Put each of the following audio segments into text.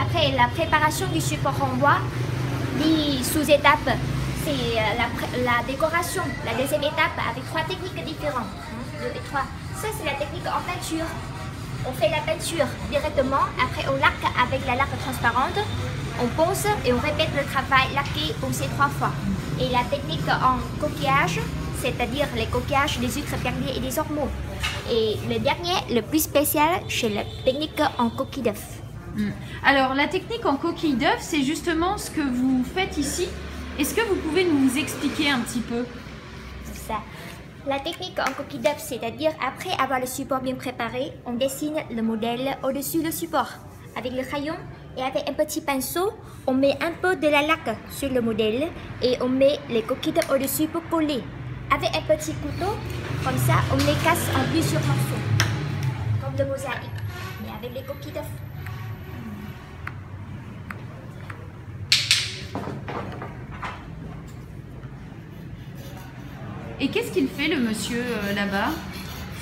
après la préparation du support en bois, les sous-étapes, c'est la décoration, la deuxième étape avec trois techniques différentes. Ça, c'est la technique en peinture. On fait la peinture directement, après on laque avec la laque transparente, on pose et on répète le travail laqué, poncé 3 fois. Et la technique en coquillage, c'est-à-dire les coquillages des huîtres perlées et des ormeaux. Et le dernier, le plus spécial, c'est la technique en coquille d'œuf. Alors la technique en coquille d'œuf, c'est justement ce que vous faites ici. Est-ce que vous pouvez nous expliquer un petit peu ça? La technique en coquille d'œuf, c'est-à-dire après avoir le support bien préparé, on dessine le modèle au-dessus du support. Avec le crayon et avec un petit pinceau, on met un peu de la laque sur le modèle et on met les coquilles d'œuf au-dessus pour coller. Avec un petit couteau, comme ça, on les casse en plusieurs morceaux, comme de mosaïque, mais avec les coquilles d'œuf. Et qu'est-ce qu'il fait le monsieur là-bas?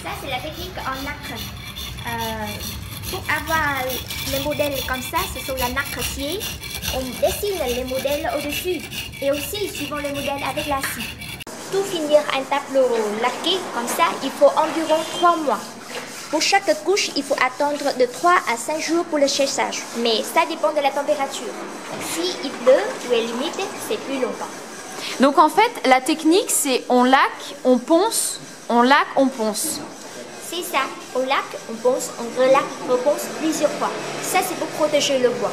Ça, c'est la technique en nacre. Pour avoir les modèles comme ça, ce sont la nacre sciée. On dessine les modèles au-dessus et aussi suivant les modèles avec la scie. Pour finir un tableau laqué comme ça, il faut environ 3 mois. Pour chaque couche, il faut attendre de 3 à 5 jours pour le séchage. Mais ça dépend de la température. Si il pleut ou est humide, c'est plus longtemps. Donc en fait, la technique, c'est on laque, on ponce, on laque, on ponce. C'est ça, on laque, on ponce, on relaque, on ponce plusieurs fois. Ça, c'est pour protéger le bois.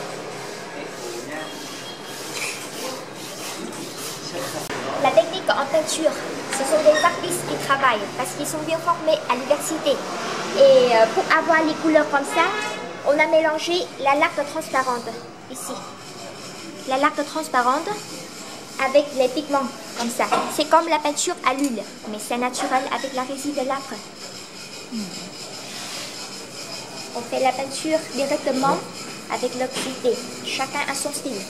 La technique en peinture, ce sont des artistes qui travaillent parce qu'ils sont bien formés à l'université. Et pour avoir les couleurs comme ça, on a mélangé la laque transparente, ici. La laque transparente avec les pigments, comme ça. C'est comme la peinture à l'huile, mais c'est naturel avec la résine de l'âpre. On fait la peinture directement avec l'oxydé. Chacun a son style.